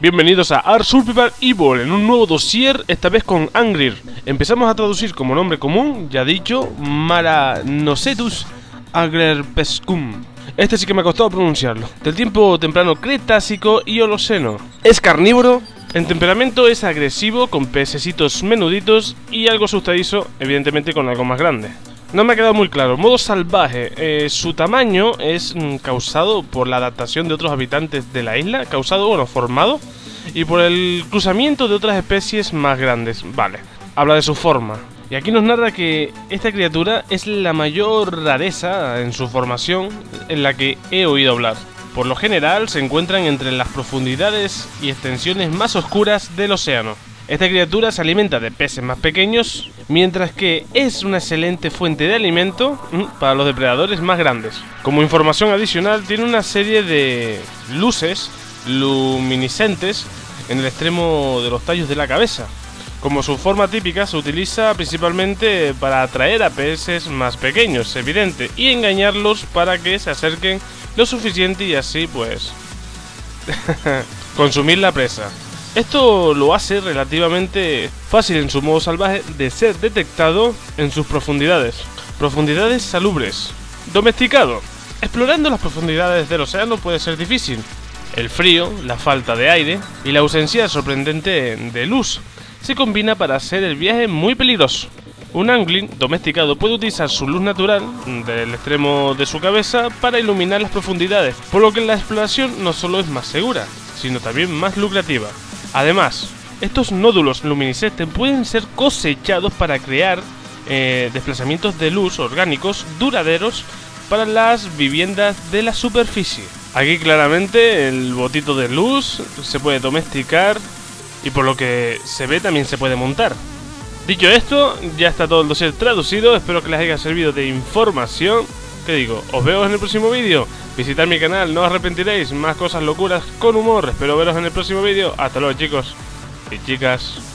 Bienvenidos a ARK Survival Evolved en un nuevo dossier, esta vez con ANGLER. Empezamos a traducir como nombre común, ya dicho, Maranocetus anglerpescum. Este sí que me ha costado pronunciarlo. Del tiempo temprano Cretácico y Holoceno. Es carnívoro, en temperamento es agresivo, con pececitos menuditos y algo asustadizo, evidentemente con algo más grande. No me ha quedado muy claro. Modo salvaje. Su tamaño es causado por la adaptación de otros habitantes de la isla. Formado. Y por el cruzamiento de otras especies más grandes. Vale. Habla de su forma. Y aquí nos narra que esta criatura es la mayor rareza en su formación en la que he oído hablar. Por lo general se encuentran entre las profundidades y extensiones más oscuras del océano. Esta criatura se alimenta de peces más pequeños, mientras que es una excelente fuente de alimento para los depredadores más grandes. Como información adicional, tiene una serie de luces luminiscentes en el extremo de los tallos de la cabeza. Como su forma típica, se utiliza principalmente para atraer a peces más pequeños, evidente, y engañarlos para que se acerquen lo suficiente y así, pues, consumir la presa. Esto lo hace relativamente fácil en su modo salvaje de ser detectado en sus profundidades salubres. Domesticado. Explorando las profundidades del océano puede ser difícil. El frío, la falta de aire y la ausencia sorprendente de luz se combina para hacer el viaje muy peligroso. Un angling domesticado puede utilizar su luz natural del extremo de su cabeza para iluminar las profundidades, por lo que la exploración no solo es más segura, sino también más lucrativa. Además, estos nódulos luminiscentes pueden ser cosechados para crear desplazamientos de luz orgánicos duraderos para las viviendas de la superficie. Aquí claramente el botito de luz se puede domesticar y por lo que se ve también se puede montar. Dicho esto, ya está todo el dossier traducido, espero que les haya servido de información. ¿Qué digo? Os veo en el próximo vídeo. Visitad mi canal, no os arrepentiréis, más cosas locuras con humor. Espero veros en el próximo vídeo. Hasta luego, chicos y chicas.